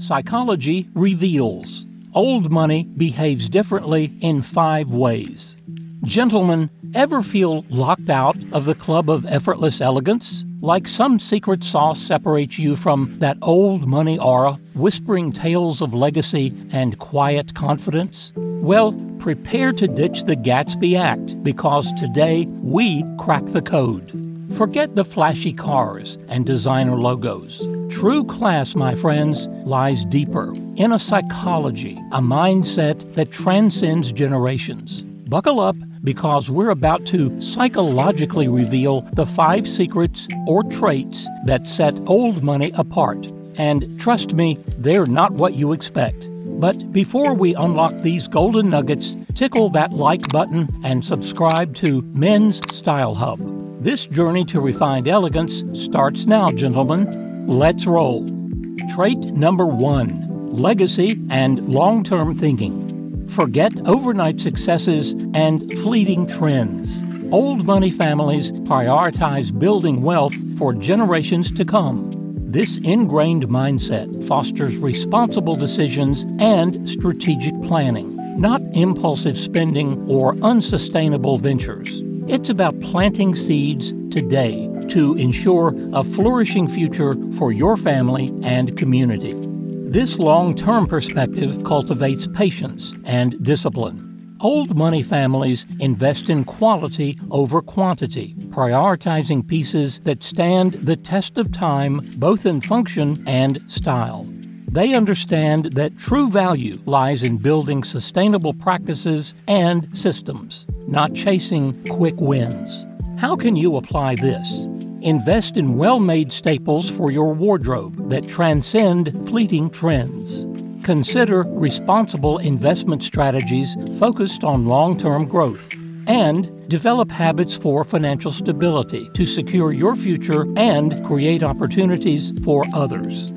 Psychology reveals old money behaves differently in 5 ways. Gentlemen ever feel locked out of the club of effortless elegance? Like some secret sauce separates you from that old money aura, whispering tales of legacy and quiet confidence? Well, prepare to ditch the Gatsby Act, because today we crack the code. Forget the flashy cars and designer logos. True class, my friends, lies deeper in a psychology, a mindset that transcends generations. Buckle up, because we're about to psychologically reveal the 5 secrets or traits that set old money apart. And trust me, they're not what you expect. But before we unlock these golden nuggets, tickle that like button and subscribe to Men's Style Hub. This journey to refined elegance starts now, gentlemen. Let's roll. Trait number 1, legacy and long-term thinking. Forget overnight successes and fleeting trends. Old money families prioritize building wealth for generations to come. This ingrained mindset fosters responsible decisions and strategic planning, not impulsive spending or unsustainable ventures. It's about planting seeds today to ensure a flourishing future for your family and community. This long-term perspective cultivates patience and discipline. Old money families invest in quality over quantity, prioritizing pieces that stand the test of time, both in function and style. They understand that true value lies in building sustainable practices and systems, not chasing quick wins. How can you apply this? Invest in well-made staples for your wardrobe that transcend fleeting trends. Consider responsible investment strategies focused on long-term growth, and develop habits for financial stability to secure your future and create opportunities for others.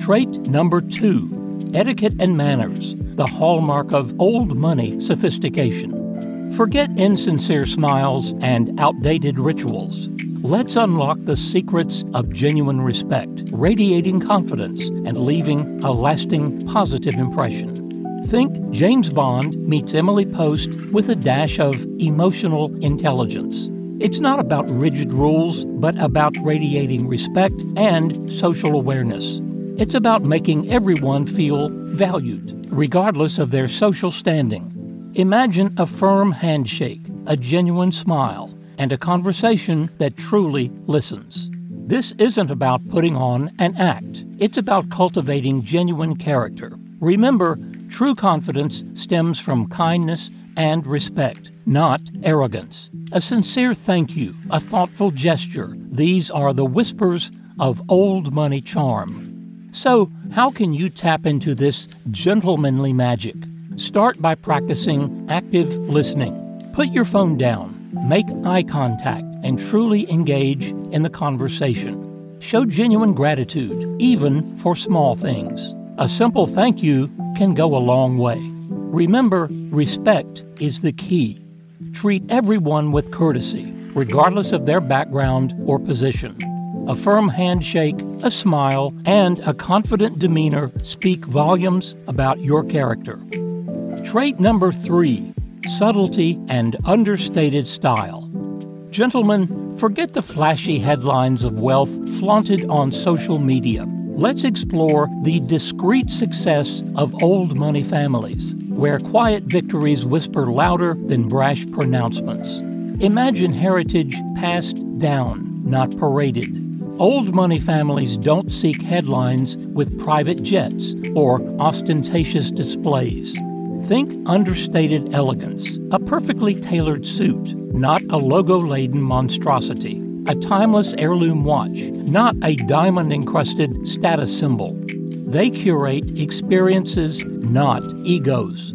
Trait number 2, etiquette and manners, the hallmark of old money sophistication. Forget insincere smiles and outdated rituals. Let's unlock the secrets of genuine respect, radiating confidence and leaving a lasting positive impression. Think James Bond meets Emily Post with a dash of emotional intelligence. It's not about rigid rules, but about radiating respect and social awareness. It's about making everyone feel valued, regardless of their social standing. Imagine a firm handshake, a genuine smile, and a conversation that truly listens. This isn't about putting on an act. It's about cultivating genuine character. Remember, true confidence stems from kindness and respect, not arrogance. A sincere thank you, a thoughtful gesture, these are the whispers of old money charm. So, how can you tap into this gentlemanly magic? Start by practicing active listening. Put your phone down, make eye contact, and truly engage in the conversation. Show genuine gratitude, even for small things. A simple thank you can go a long way. Remember, respect is the key. Treat everyone with courtesy, regardless of their background or position. A firm handshake, a smile, and a confident demeanor speak volumes about your character. Trait number 3, subtlety and understated style. Gentlemen, forget the flashy headlines of wealth flaunted on social media. Let's explore the discreet success of old money families, where quiet victories whisper louder than brash pronouncements. Imagine heritage passed down, not paraded. Old money families don't seek headlines with private jets or ostentatious displays. Think understated elegance, a perfectly tailored suit, not a logo-laden monstrosity, a timeless heirloom watch, not a diamond-encrusted status symbol. They curate experiences, not egos.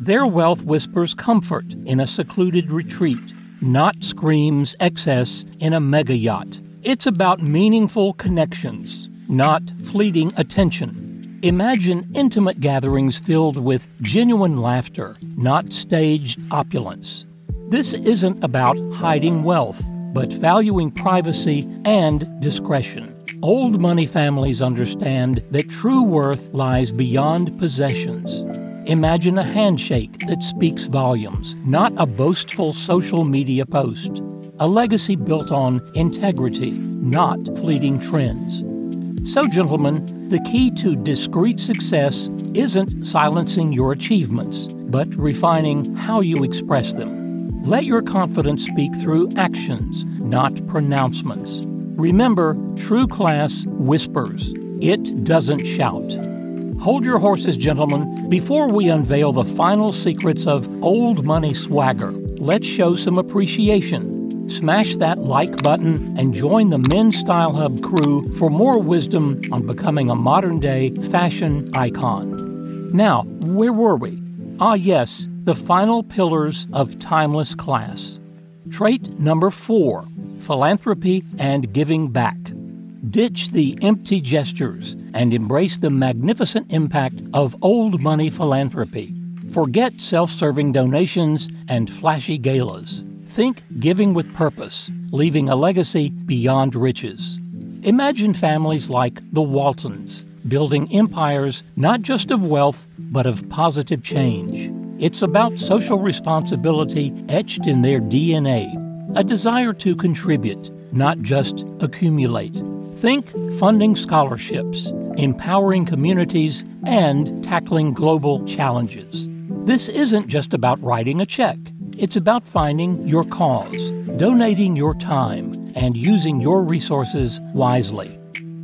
Their wealth whispers comfort in a secluded retreat, not screams excess in a mega yacht. It's about meaningful connections, not fleeting attention. Imagine intimate gatherings filled with genuine laughter, not staged opulence. This isn't about hiding wealth, but valuing privacy and discretion. Old money families understand that true worth lies beyond possessions. Imagine a handshake that speaks volumes, not a boastful social media post. A legacy built on integrity, not fleeting trends. So, gentlemen, the key to discreet success isn't silencing your achievements, but refining how you express them. Let your confidence speak through actions, not pronouncements. Remember, true class whispers. It doesn't shout. Hold your horses, gentlemen, before we unveil the final secrets of old money swagger. Let's show some appreciation. Smash that like button and join the Men's Style Hub crew for more wisdom on becoming a modern-day fashion icon. Now, where were we? Ah, yes, the final pillars of timeless class. Trait number 4, philanthropy and giving back. Ditch the empty gestures and embrace the magnificent impact of old money philanthropy. Forget self-serving donations and flashy galas. Think giving with purpose, leaving a legacy beyond riches. Imagine families like the Waltons, building empires not just of wealth, but of positive change. It's about social responsibility etched in their DNA, a desire to contribute, not just accumulate. Think funding scholarships, empowering communities, and tackling global challenges. This isn't just about writing a check. It's about finding your cause, donating your time, and using your resources wisely.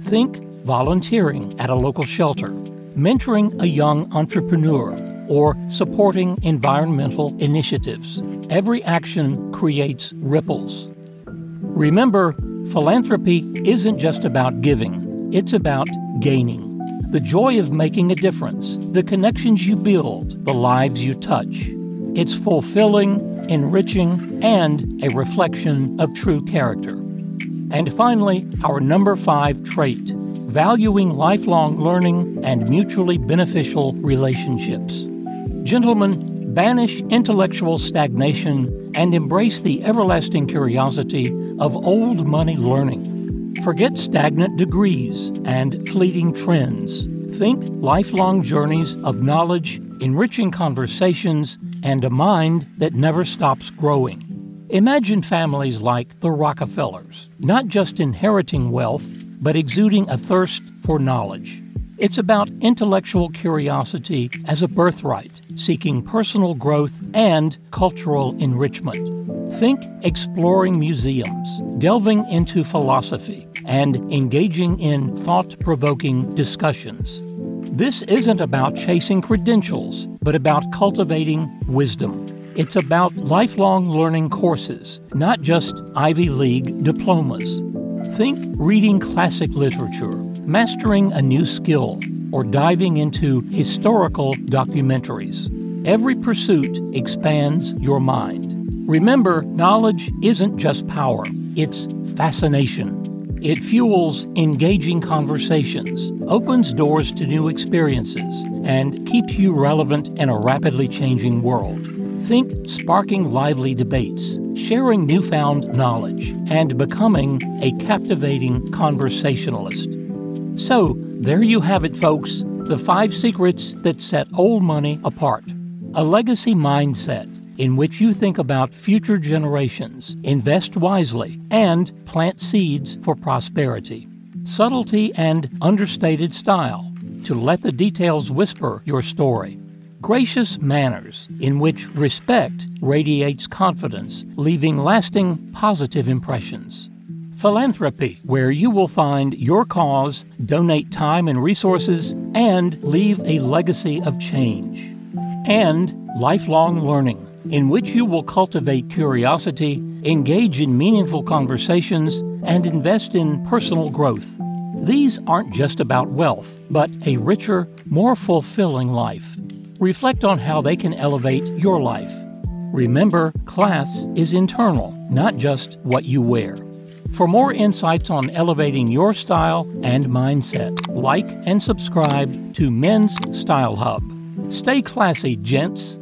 Think volunteering at a local shelter, mentoring a young entrepreneur, or supporting environmental initiatives. Every action creates ripples. Remember, philanthropy isn't just about giving, it's about gaining. The joy of making a difference, the connections you build, the lives you touch. It's fulfilling, enriching, and a reflection of true character. And finally, our number 5 trait, valuing lifelong learning and mutually beneficial relationships. Gentlemen, banish intellectual stagnation and embrace the everlasting curiosity of old money learning. Forget stagnant degrees and fleeting trends. Think lifelong journeys of knowledge, enriching conversations, and a mind that never stops growing. Imagine families like the Rockefellers, not just inheriting wealth, but exuding a thirst for knowledge. It's about intellectual curiosity as a birthright, seeking personal growth and cultural enrichment. Think exploring museums, delving into philosophy, and engaging in thought-provoking discussions. This isn't about chasing credentials, but about cultivating wisdom. It's about lifelong learning courses, not just Ivy League diplomas. Think reading classic literature, mastering a new skill, or diving into historical documentaries. Every pursuit expands your mind. Remember, knowledge isn't just power, it's fascination. It fuels engaging conversations, opens doors to new experiences, and keeps you relevant in a rapidly changing world. Think sparking lively debates, sharing newfound knowledge, and becoming a captivating conversationalist. So, there you have it, folks, the 5 secrets that set old money apart. A legacy mindset in which you think about future generations, invest wisely, and plant seeds for prosperity. Subtlety and understated style, to let the details whisper your story. Gracious manners, in which respect radiates confidence, leaving lasting positive impressions. Philanthropy, where you will find your cause, donate time and resources, and leave a legacy of change. And lifelong learning, in which you will cultivate curiosity, engage in meaningful conversations, and invest in personal growth. These aren't just about wealth, but a richer, more fulfilling life. Reflect on how they can elevate your life. Remember, class is internal, not just what you wear. For more insights on elevating your style and mindset, like and subscribe to Men's Style Hub. Stay classy, gents.